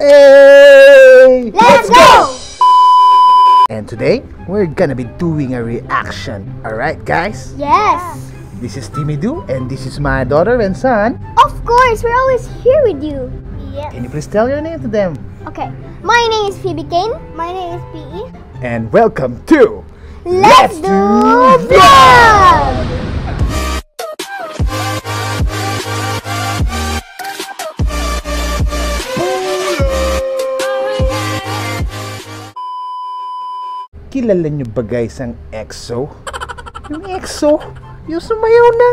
Hey! Let's go! And today, we're gonna be doing a reaction. Alright, guys? Yes! This is Timmy Doo, and this is my daughter and son. Of course, we're always here with you. Yes. Can you please tell your name to them? Okay. My name is Phoebe Cain. My name is P.E. And welcome to Let's Do Blog! Kilala nyo ba guys ang EXO? Yung EXO, yung sumayaw na!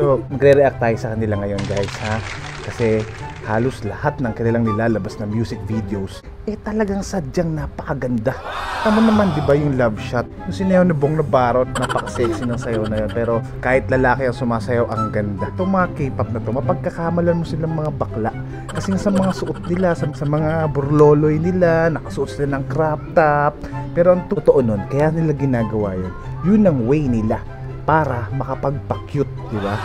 So, magre-react tayo sa kanila ngayon guys ha? Kasi halos lahat ng kanilang nilalabas na music videos talagang sadyang napakaganda. Tama naman di ba yung love shot? Yung sinayaw na Bong na Barot, napaka-sexy ng sayaw na yun. Pero kahit lalaki ang sumasayaw, ang ganda. Itong mga K-pop na to, mapagkakamalan mo silang mga bakla. Kasi sa mga suot nila, sa mga burloloy nila, nakasuot sila ng crop top. Pero ang totoo nun, kaya nila ginagawa yun. Yun ang way nila para makapagpa-cute, di ba?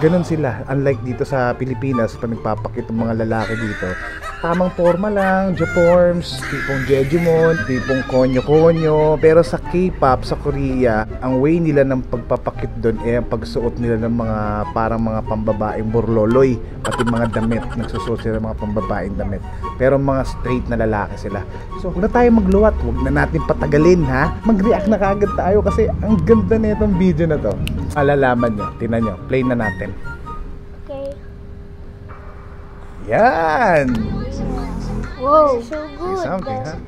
Ganon sila. Unlike dito sa Pilipinas, pa nagpapakit ang mga lalaki dito. Tamang forma lang, Japorms, tipong Jejimon, tipong konyo-konyo. Pero sa K-pop, sa Korea, ang way nila ng pagpapakit doon eh ang pagsuot nila ng mga parang mga pambabaeng burloloy, pati mga damit, nagsusuot sila ng mga pambabaeng damit. Pero mga straight na lalaki sila. So huwag na tayo magluwat, huwag na natin patagalin ha. Mag-react na kaagad tayo kasi ang ganda na itong video na to. Alalaman nyo, tingnan nyo, play na natin. Okay. Yan! Wow, so good. Something, huh?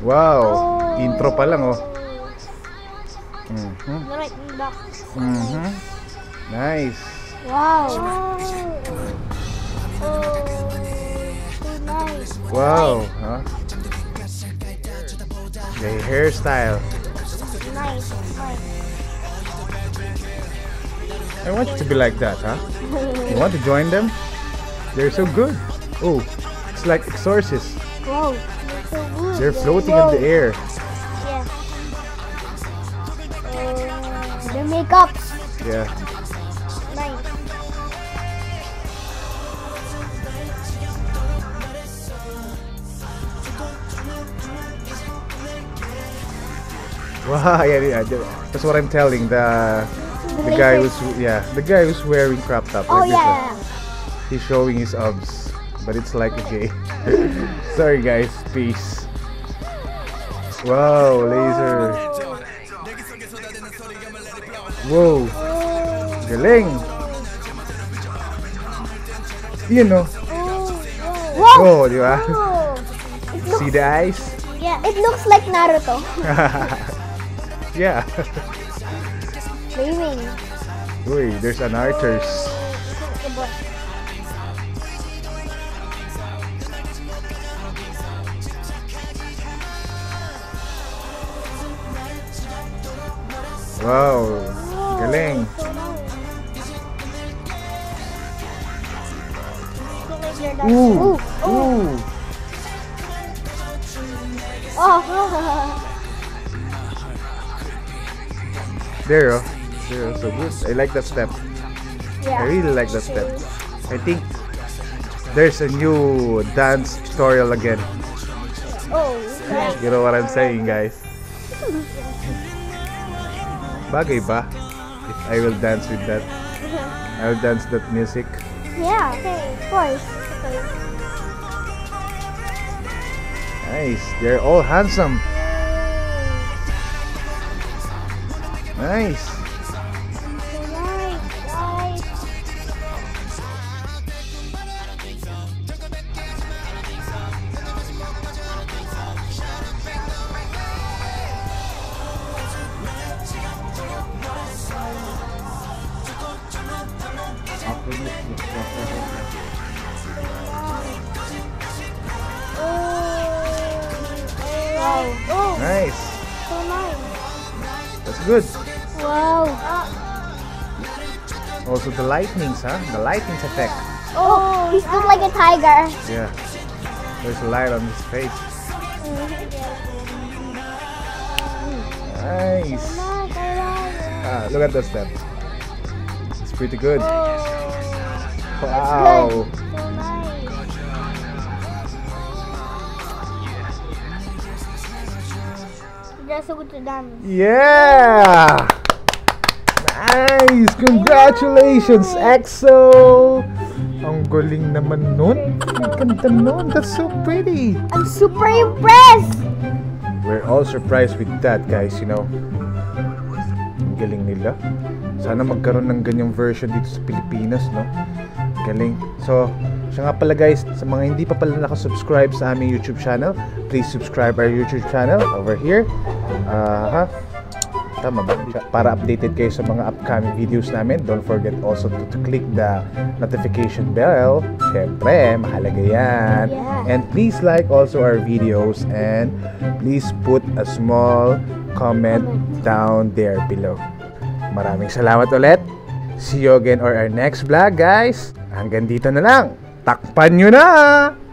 Wow, oh. Intro pa lang oh. Nice. Wow. Oh, so nice. Wow, huh? The hairstyle. Nice. I want you to be like that, huh? You want to join them? They're so good. Oh, it's like exorcists. Wow, they're so good. They're floating in the air. Yeah. Their makeup. Yeah. Nice. Wow, yeah. That's what I'm telling the guy who's wearing crop top. Oh like yeah. He's showing his abs. But it's like a gay. Sorry guys, peace. Wow, laser. Whoa. Galing. You know. Whoa, di ba? See the eyes? Yeah, it looks like Naruto. Yeah. Blaming. Uy, there's an archers. Wow, galing. Ooh, ooh. There, so good. I like that step. Yeah. I really like that step. I think there's a new dance tutorial again. Oh, yeah. You know what I'm saying, guys? Bagay ba? If I will dance with that. I will dance that music. Yeah, okay, of course. Okay. Nice. They're all handsome. Nice. Nice. So nice. That's good. Wow. Also the lightnings, huh? The lightnings effect. Oh, he's look like a tiger. Yeah. There's a light on his face. Nice. Look at the step. It's Pretty good. Oh, wow. Good. So nice. That's so good to dance. Yeah. Nice. Congratulations, EXO. Ang galing naman nun. Ang ganda nun. That's so pretty. I'm super impressed. We're all surprised with that, guys, you know. Ang galing nila. Sana magkaroon ng ganyang version dito sa Pilipinas, no? Galing. So, siya nga pala, guys, sa mga hindi pa pala nakasubscribe sa aming YouTube channel, please subscribe our YouTube channel over here. Tama ba? Para updated kayo sa mga upcoming videos namin, don't forget also to click the notification bell. Syempre, mahalaga yan. Yeah. And please like also our videos and please put a small comment down there below. Maraming salamat ulit. See you again on our next vlog, guys. Hanggang dito na lang. Takpan nyo na!